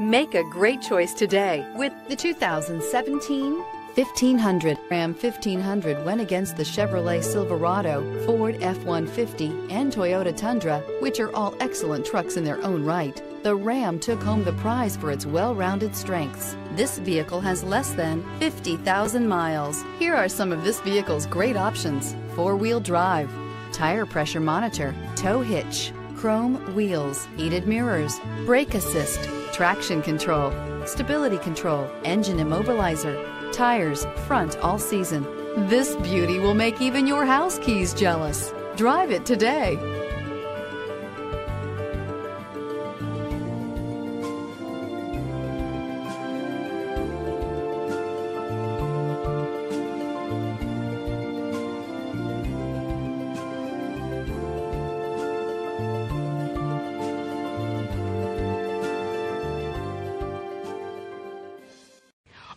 Make a great choice today with the 2017 1500. Ram 1500 went against the Chevrolet Silverado, Ford F-150, and Toyota Tundra, which are all excellent trucks in their own right. The Ram took home the prize for its well-rounded strengths. This vehicle has less than 50,000 miles. Here are some of this vehicle's great options: four-wheel drive, tire pressure monitor, tow hitch, chrome wheels, heated mirrors, brake assist, traction control, stability control, engine immobilizer, tires, front all season. This beauty will make even your house keys jealous. Drive it today.